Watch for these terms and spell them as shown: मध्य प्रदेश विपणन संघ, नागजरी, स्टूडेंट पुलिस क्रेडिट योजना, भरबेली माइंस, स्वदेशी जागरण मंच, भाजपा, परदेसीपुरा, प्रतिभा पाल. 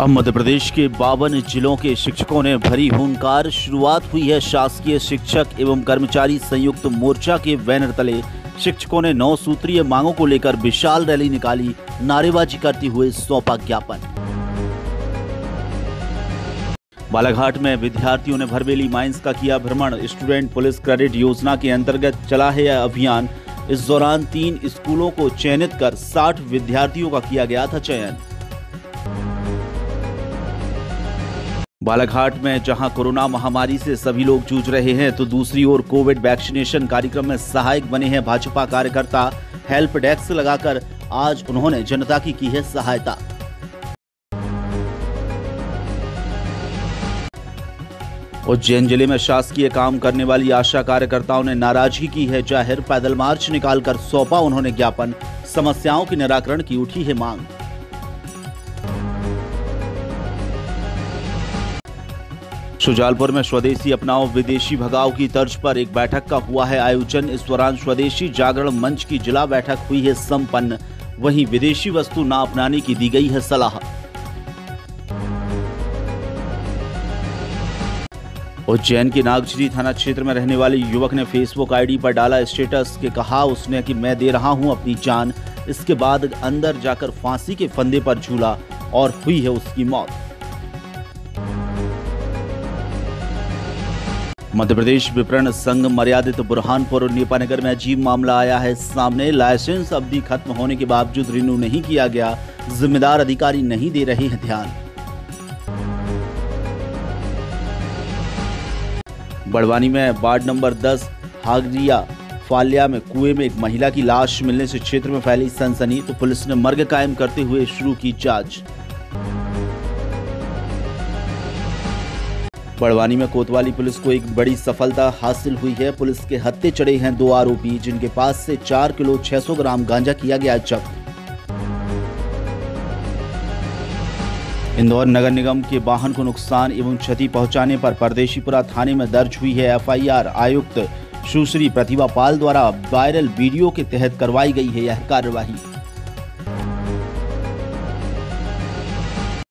अब मध्य प्रदेश के 52 जिलों के शिक्षकों ने भरी हुंकार। शुरुआत हुई है शासकीय शिक्षक एवं कर्मचारी संयुक्त मोर्चा के बैनर तले। शिक्षकों ने 9 सूत्रीय मांगों को लेकर विशाल रैली निकाली। नारेबाजी करते हुए सौंपा ज्ञापन। बालाघाट में विद्यार्थियों ने भरबेली माइंस का किया भ्रमण। स्टूडेंट पुलिस क्रेडिट योजना के अंतर्गत चला है यह अभियान। इस दौरान 3 स्कूलों को चयनित कर 60 विद्यार्थियों का किया गया था चयन। बालाघाट में जहां कोरोना महामारी से सभी लोग जूझ रहे हैं, तो दूसरी ओर कोविड वैक्सीनेशन कार्यक्रम में सहायक बने हैं भाजपा कार्यकर्ता। हेल्प डेस्क लगाकर आज उन्होंने जनता की है सहायता। उज्जैन जिले में शासकीय काम करने वाली आशा कार्यकर्ताओं ने नाराजगी की है जाहिर। पैदल मार्च निकालकर सौंपा उन्होंने ज्ञापन। समस्याओं के निराकरण की उठी है मांग। शुजालपुर में स्वदेशी अपनाओ विदेशी भगाओ की तर्ज पर एक बैठक का हुआ है आयोजन। इस दौरान स्वदेशी जागरण मंच की जिला बैठक हुई है संपन्न। वहीं विदेशी वस्तु ना अपनाने की दी गई है सलाह। उज्जैन के नागजरी थाना क्षेत्र में रहने वाले युवक ने फेसबुक आईडी पर डाला स्टेटस के कहा उसने कि मैं दे रहा हूं अपनी जान। इसके बाद अंदर जाकर फांसी के फंदे पर झूला और हुई है उसकी मौत। मध्य प्रदेश विपणन संघ मर्यादित बुरहानपुर और नेपानगर में अजीब मामला आया है सामने। लाइसेंस अवधि खत्म होने के बावजूद रिन्यू नहीं किया गया। जिम्मेदार अधिकारी नहीं दे रहे हैं ध्यान। बड़वानी में वार्ड नंबर 10 हागरिया फालिया में कुएं में एक महिला की लाश मिलने से क्षेत्र में फैली सनसनी। तो पुलिस ने मर्ग कायम करते हुए शुरू की जांच। बड़वानी में कोतवाली पुलिस को एक बड़ी सफलता हासिल हुई है। पुलिस के हत्थे चढ़े हैं 2 आरोपी, जिनके पास से 4 किलो 600 ग्राम गांजा किया गया जब्त। इंदौर नगर निगम के वाहन को नुकसान एवं क्षति पहुंचाने पर परदेसीपुरा थाने में दर्ज हुई है एफआईआर। आयुक्त सुश्री प्रतिभा पाल द्वारा वायरल वीडियो के तहत करवाई गई है यह कार्यवाही।